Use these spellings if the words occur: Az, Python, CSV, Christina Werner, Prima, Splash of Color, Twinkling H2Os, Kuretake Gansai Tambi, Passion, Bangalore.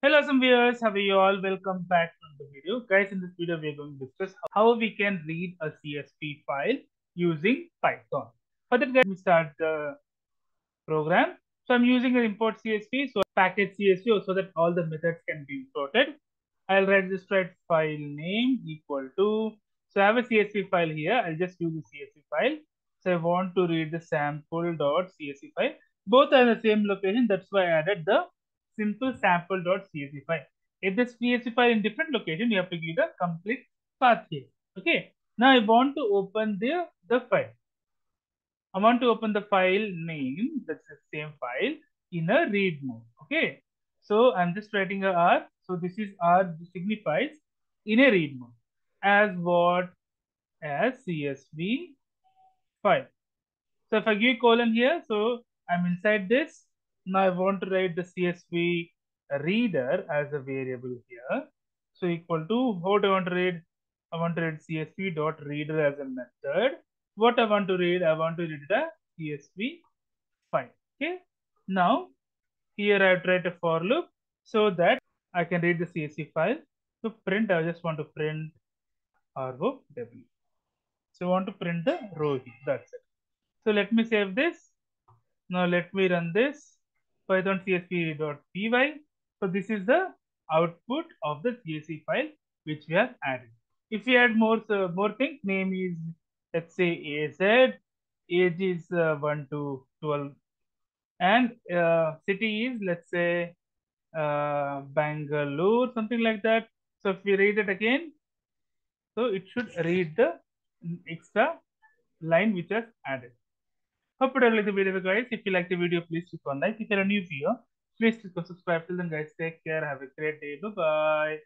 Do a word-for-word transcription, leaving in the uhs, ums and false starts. Hello some viewers, how are you all? Welcome back to the video. Guys, in this video we are going to discuss how we can read a C S V file using Python. For that, guys, we start the program. So I'm using an import C S V, so package C S V, so that all the methods can be imported. I'll register file name equal to, so I have a C S V file here. I'll just use the C S V file. So I want to read the sample.csv file. Both are in the same location, that's why I added the simple sample.csv file. If this csv file in different location, you have to give the complete path here. Okay. Now I want to open the the file. I want to open the file name. That's the same file in a read mode. Okay. So I'm just writing a R. So this is R signifies in a read mode as what as C S V file. So if I give colon here, so I'm inside this. Now I want to write the C S V reader as a variable here. So equal to, what I want to read? I want to read C S V.reader as a method. What I want to read? I want to read the C S V file. Okay. Now here I have to write a for loop so that I can read the C S V file. So print, I just want to print row w. So I want to print the row here. That's it. So let me save this. Now let me run this. Python csv.py. So this is the output of the C S V file which we have added. If we add more uh, more things, name is, let's say, A Z, age is uh, one to twelve, and uh, city is, let's say, uh, Bangalore, something like that. So if we read it again, so it should read the extra line which has added. Hope you like the video, guys. If you like the video, please click on like. If you're a new viewer, please click on subscribe. Till then, guys, take care. Have a great day. Bye bye.